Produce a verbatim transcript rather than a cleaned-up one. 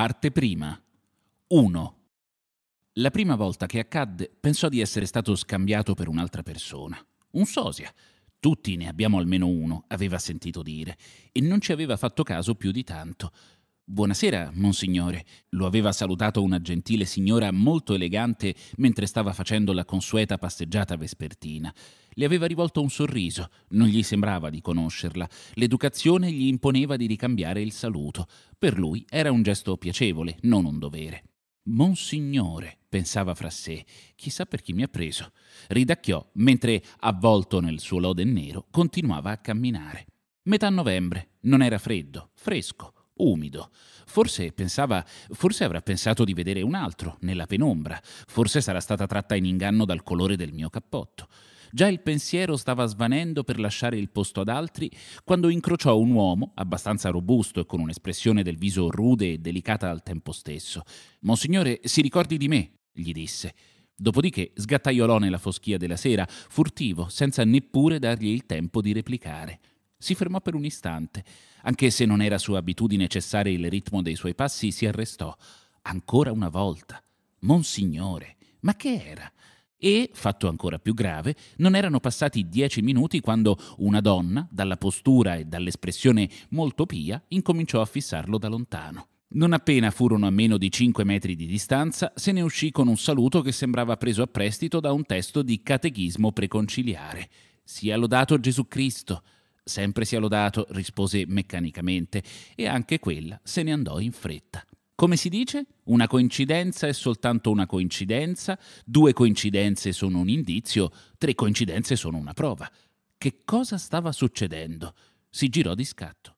Parte prima. uno. La prima volta che accadde, pensò di essere stato scambiato per un'altra persona. Un sosia. Tutti ne abbiamo almeno uno, aveva sentito dire, e non ci aveva fatto caso più di tanto. «Buonasera, monsignore», lo aveva salutato una gentile signora molto elegante mentre stava facendo la consueta passeggiata vespertina. Le aveva rivolto un sorriso, non gli sembrava di conoscerla. L'educazione gli imponeva di ricambiare il saluto. Per lui era un gesto piacevole, non un dovere. «Monsignore», pensava fra sé, «chissà per chi mi ha preso». Ridacchiò, mentre, avvolto nel suo lode nero, continuava a camminare. Metà novembre, non era freddo, fresco. Umido. Forse pensava, forse avrà pensato di vedere un altro, nella penombra. Forse sarà stata tratta in inganno dal colore del mio cappotto. Già il pensiero stava svanendo per lasciare il posto ad altri, quando incrociò un uomo, abbastanza robusto e con un'espressione del viso rude e delicata al tempo stesso. «Monsignore, si ricordi di me», gli disse. Dopodiché sgattaiolò nella foschia della sera, furtivo, senza neppure dargli il tempo di replicare. Si fermò per un istante. Anche se non era sua abitudine cessare il ritmo dei suoi passi, si arrestò. Ancora una volta. Monsignore, ma che era? E, fatto ancora più grave, non erano passati dieci minuti quando una donna, dalla postura e dall'espressione molto pia, incominciò a fissarlo da lontano. Non appena furono a meno di cinque metri di distanza, se ne uscì con un saluto che sembrava preso a prestito da un testo di catechismo preconciliare. «Sia lodato Gesù Cristo!» «Sempre sia lodato», rispose meccanicamente, e anche quella se ne andò in fretta. Come si dice? Una coincidenza è soltanto una coincidenza, due coincidenze sono un indizio, tre coincidenze sono una prova. Che cosa stava succedendo? Si girò di scatto.